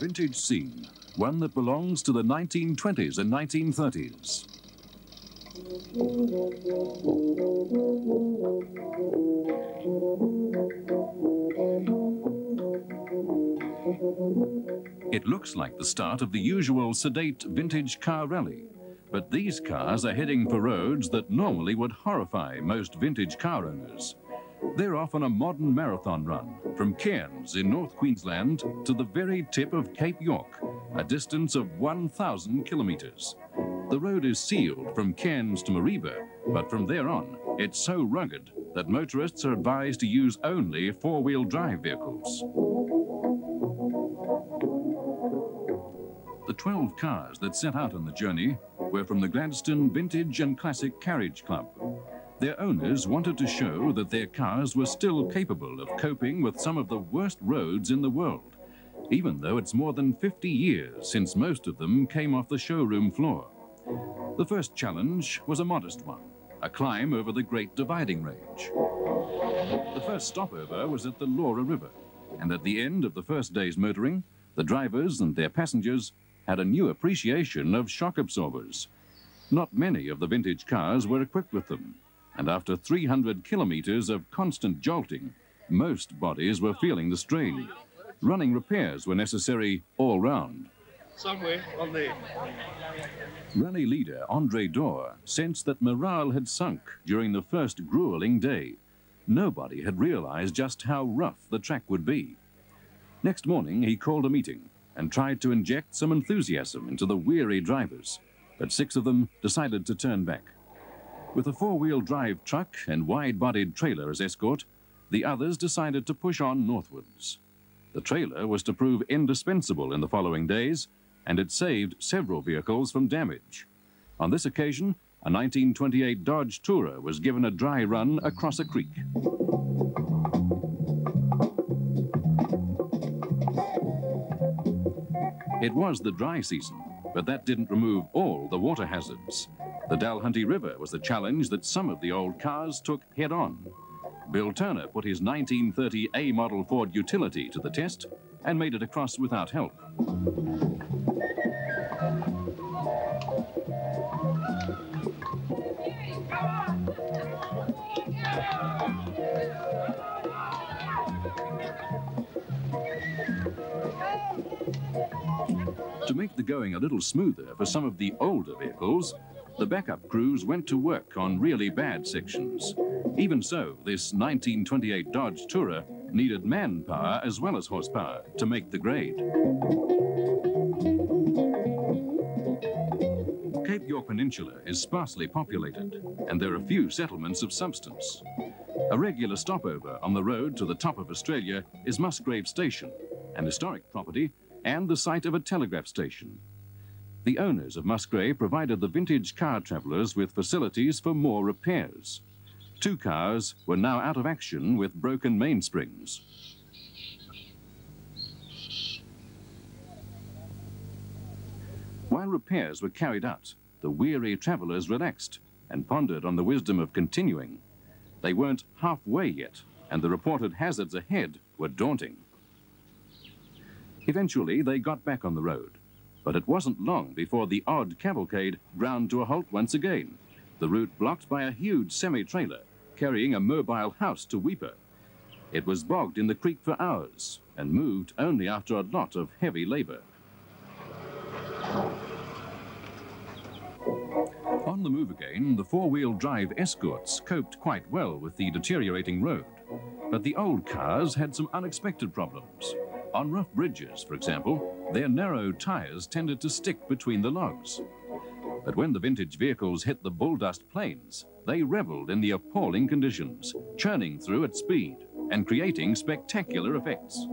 vintage scene, one that belongs to the 1920s and 1930s. It looks like the start of the usual sedate vintage car rally, but these cars are heading for roads that normally would horrify most vintage car owners. They're off on a modern marathon run from Cairns in North Queensland to the very tip of Cape York, a distance of 1,000 kilometres. The road is sealed from Cairns to Mareeba, but from there on, it's so rugged that motorists are advised to use only four-wheel drive vehicles. The 12 cars that set out on the journey were from the Gladstone Vintage and Classic Carriage Club. Their owners wanted to show that their cars were still capable of coping with some of the worst roads in the world, even though it's more than 50 years since most of them came off the showroom floor. The first challenge was a modest one, a climb over the Great Dividing Range. The first stopover was at the Laura River, and at the end of the first day's motoring, the drivers and their passengers had a new appreciation of shock absorbers. Not many of the vintage cars were equipped with them, and after 300 kilometres of constant jolting, most bodies were feeling the strain. Running repairs were necessary all round. Somewhere on there. Rally leader Andre Dorr sensed that morale had sunk during the first gruelling day. Nobody had realised just how rough the track would be. Next morning, he called a meeting and tried to inject some enthusiasm into the weary drivers, but 6 of them decided to turn back. With a four-wheel drive truck and wide-bodied trailer as escort, the others decided to push on northwards. The trailer was to prove indispensable in the following days, and it saved several vehicles from damage. On this occasion, a 1928 Dodge Tourer was given a dry run across a creek. It was the dry season, but that didn't remove all the water hazards. The Dalhunty River was the challenge that some of the old cars took head-on. Bill Turner put his 1930 A-model Ford utility to the test and made it across without help. To make the going a little smoother for some of the older vehicles, the backup crews went to work on really bad sections. Even so, this 1928 Dodge Tourer needed manpower as well as horsepower to make the grade. Cape York Peninsula is sparsely populated, and there are few settlements of substance. A regular stopover on the road to the top of Australia is Musgrave Station, an historic property and the site of a telegraph station. The owners of Musgrave provided the vintage car travellers with facilities for more repairs. 2 cars were now out of action with broken mainsprings. While repairs were carried out, the weary travellers relaxed and pondered on the wisdom of continuing. They weren't halfway yet, and the reported hazards ahead were daunting. Eventually, they got back on the road. But it wasn't long before the odd cavalcade ground to a halt once again, the route blocked by a huge semi-trailer carrying a mobile house to Weipa. It was bogged in the creek for hours and moved only after a lot of heavy labour. On the move again, the four-wheel drive escorts coped quite well with the deteriorating road, but the old cars had some unexpected problems. On rough bridges, for example, their narrow tyres tended to stick between the logs. But when the vintage vehicles hit the bulldust plains, they revelled in the appalling conditions, churning through at speed and creating spectacular effects.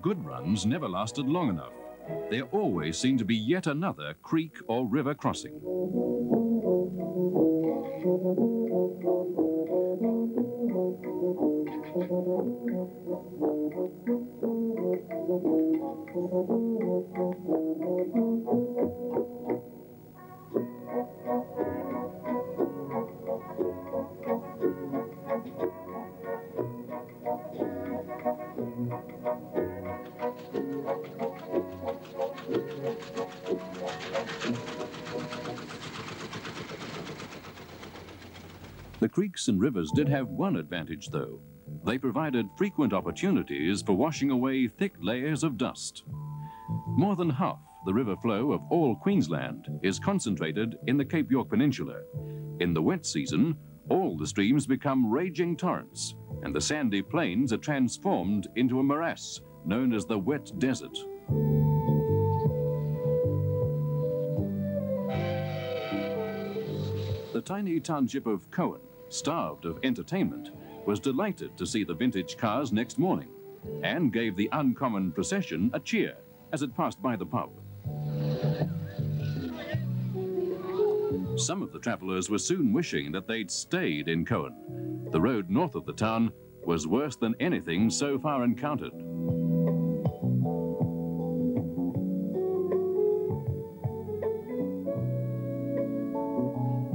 good runs never lasted long enough. There always seemed to be yet another creek or river crossing. The creeks and rivers did have one advantage, though. They provided frequent opportunities for washing away thick layers of dust. More than half the river flow of all Queensland is concentrated in the Cape York Peninsula. In the wet season, all the streams become raging torrents, and the sandy plains are transformed into a morass known as the wet desert. The tiny township of Cowan, starved of entertainment, was delighted to see the vintage cars next morning and gave the uncommon procession a cheer as it passed by the pub. Some of the travellers were soon wishing that they'd stayed in Cowan. The road north of the town was worse than anything so far encountered.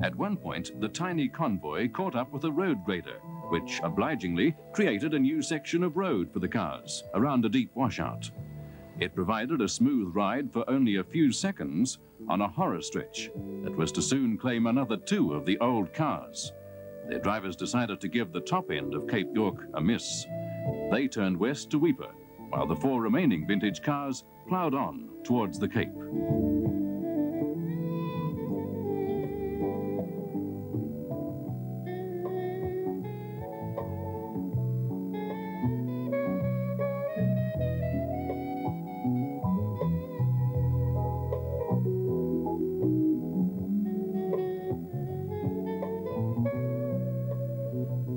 At one point, the tiny convoy caught up with a road grader, which obligingly created a new section of road for the cars around a deep washout. It provided a smooth ride for only a few seconds on a horror stretch that was to soon claim another two of the old cars. Their drivers decided to give the top end of Cape York a miss. They turned west to Weipa, while the four remaining vintage cars ploughed on towards the Cape.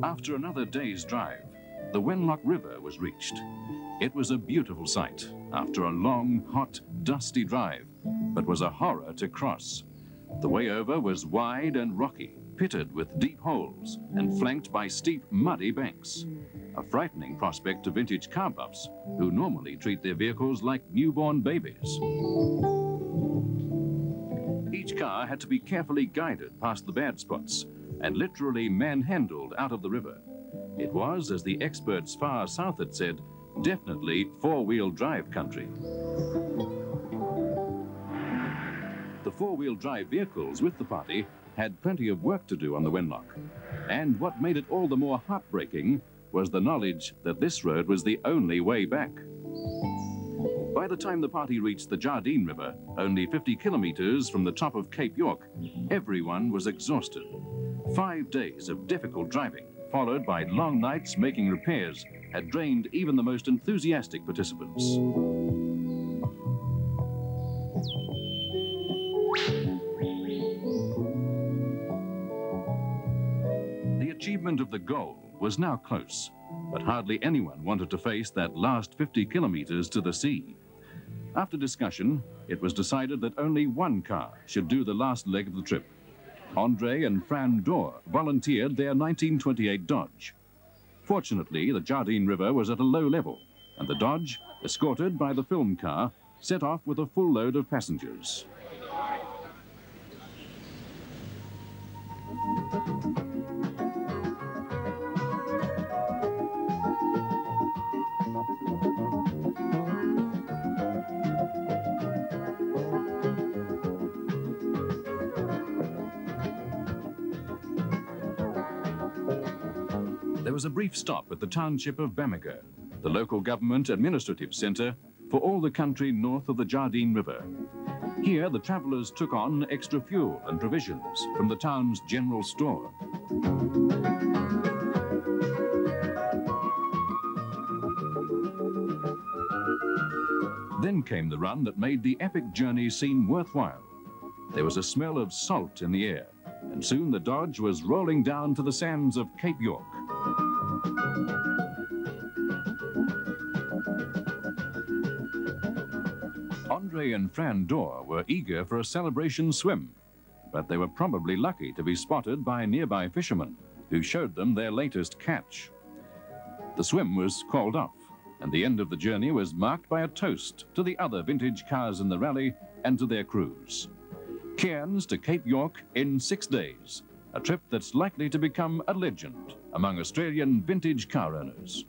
After another day's drive, the Wenlock River was reached. It was a beautiful sight after a long, hot, dusty drive, but was a horror to cross. The way over was wide and rocky, pitted with deep holes and flanked by steep, muddy banks. A frightening prospect to vintage car buffs who normally treat their vehicles like newborn babies. Each car had to be carefully guided past the bad spots and literally manhandled out of the river. It was, as the experts far south had said, definitely four-wheel drive country. The four-wheel drive vehicles with the party had plenty of work to do on the Wenlock, and what made it all the more heartbreaking was the knowledge that this road was the only way back. By the time the party reached the Jardine River, only 50 kilometers from the top of Cape York, everyone was exhausted. 5 days of difficult driving, followed by long nights making repairs, had drained even the most enthusiastic participants. The achievement of the goal was now close, but hardly anyone wanted to face that last 50 kilometers to the sea. After discussion, it was decided that only one car should do the last leg of the trip. Andre and Fran Dorr volunteered their 1928 Dodge. Fortunately, the Jardine River was at a low level, and the Dodge, escorted by the film car, set off with a full load of passengers. There was a brief stop at the township of Bamaga, the local government administrative centre for all the country north of the Jardine River. Here, the travellers took on extra fuel and provisions from the town's general store. Then came the run that made the epic journey seem worthwhile. There was a smell of salt in the air, and soon the Dodge was rolling down to the sands of Cape York. Andre and Fran Dorr were eager for a celebration swim, but they were probably lucky to be spotted by nearby fishermen who showed them their latest catch. The swim was called off, and the end of the journey was marked by a toast to the other vintage cars in the rally and to their crews. Cairns to Cape York in 6 days, a trip that's likely to become a legend among Australian vintage car owners.